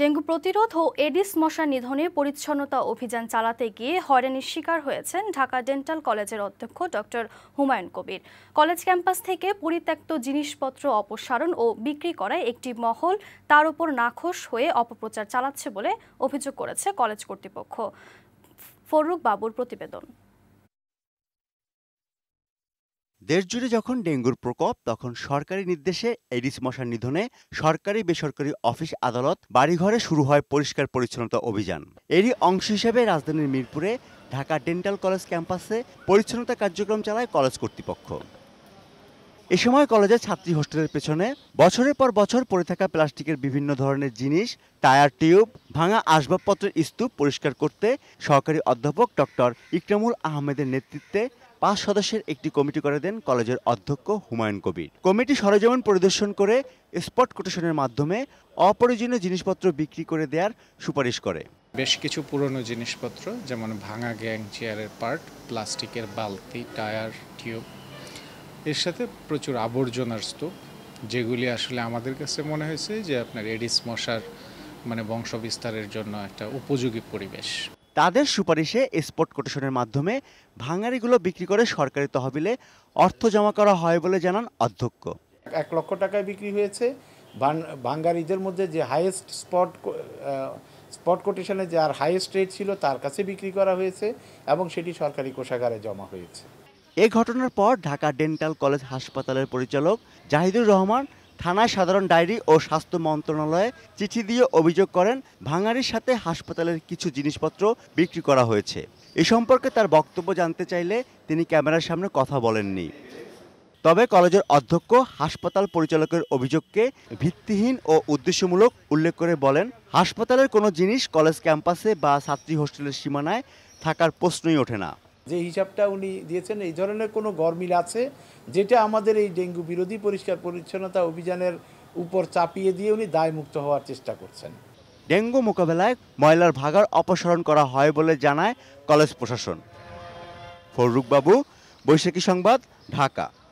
Dengue प्रतिरोध ও Aedes মশা নিধনে পরিচ্ছন্নতা অভিযান চালাতে গিয়ে হয়রানির শিকার হয়েছেন ঢাকা ডেন্টাল কলেজের অধ্যক্ষ doctor Humayun Kabir. College campus থেকে পরিত্যক্ত জিনিসপত্র অপসারণ ও বিক্রি করায় একটি মহল তার উপর নাখোশ হয়ে অপপ্রচার চালাচ্ছে বলে অভিযোগ করেছে কলেজ কর্তৃপক্ষ। ফারুক বাবুর প্রতিবেদন। দেশজুড়ে যখন ডেঙ্গুর প্রকোপ তখন সরকারি নির্দেশে এডিস মশার নিধনে সরকারি বেসরকারি অফিস আদালত বাড়িঘরে শুরু হয় পরিষ্কার পরিচ্ছন্নতা অভিযান। এরই অংশ হিসেবে রাজধানীর মিরপুরে ঢাকা ডেন্টাল কলেজ ক্যাম্পাসে পরিচ্ছন্নতা কার্যক্রম চালায় কলেজ কর্তৃপক্ষ। এ সময় কলেজের ছাত্রী হোস্টেলের পেছনে বছরের পর বছর পড়ে থাকা প্লাস্টিকের বিভিন্ন ধরনের জিনিস, টায়ার টিউব, ভাঙা আসবাবপত্রের স্তূপ পরিষ্কার করতে সহকারী অধ্যাপক ডক্টর ইকরামুল আহমেদের নেতৃত্বে ৫ সদস্যের একটি কমিটি করে দেন কলেজের অধ্যক্ষ হুমায়ুন কবির। কমিটি সরেজমিন পরিদর্শন করে স্পট কোটেশনের মাধ্যমে অপ্রয়োজনীয় জিনিসপত্র বিক্রি করে দেওয়ার সুপারিশ করে। বেশ কিছু পুরনো জিনিসপত্র যেমন ভাঙা গ্যাং চেয়ারের পার্ট, প্লাস্টিকের বালতি, টায়ার টিউব, এর সাথে প্রচুর আবর্জনার স্তূপ, যেগুলি আসলে আমাদের কাছে মনে হয়েছে যে আপনার এডিস মশার বংশবিস্তারের জন্য একটা উপযোগী পরিবেশ। তাদের সুপারিশে স্পট কোটেশনের মাধ্যমে ভাঙাড়িগুলো বিক্রি করে সরকারি তহবিলে অর্থ জমা করা হয় বলে জানান অধ্যক্ষ। ১ লক্ষ টাকায় বিক্রি হয়েছে। ভাঙাড়িদের মধ্যে যে হাইয়েস্ট স্পট কোটেশনে যার হাইয়েস্ট রেট ছিল তার কাছে বিক্রি করা হয়েছে এবং সেটি সরকারি কোষাগারে জমা হয়েছে। এ ঘটনার পর ঢাকা ডেন্টাল কলেজ হাসপাতালের পরিচালক জাহিদুল রহমান থানায় সাধারণ ডায়েরি ও স্বাস্থ্য মন্ত্রণালয়ে চিঠি দিয়ে অভিযোগ করেন ভাঙাড়ির সাথে হাসপাতালের কিছু জিনিসপত্র বিক্রি করা হয়েছে। এ সম্পর্কে তার বক্তব্য জানতে চাইলে তিনি ক্যামেরার সামনে কথা বলেননি। তবে কলেজের অধ্যক্ষ হাসপাতাল পরিচালকের অভিযোগকে ভিত্তিহীন ও উদ্দেশ্যমূলক উল্লেখ করে বলেন, হাসপাতালের কোনো জিনিস কলেজ ক্যাম্পাসে বা ছাত্রী হোস্টেলের সীমানায় থাকার প্রশ্নই ওঠে না। যে হিসাবটা উনি দিয়েছেন এই ধরনের কোনো গরমিল আছে, যেটা আমাদের এই ডেঙ্গু বিরোধী পরিষ্কার পরিচ্ছন্নতা অভিযানের উপর চাপিয়ে দিয়ে উনি দায়মুক্ত হওয়ার চেষ্টা করছেন। ডেঙ্গু মোকাবেলায় ময়লার ভাগাড় অপসারণ করা হয় বলে জানায় কলেজ প্রশাসন। ফারুক বাবু, বৈশাখী সংবাদ, ঢাকা।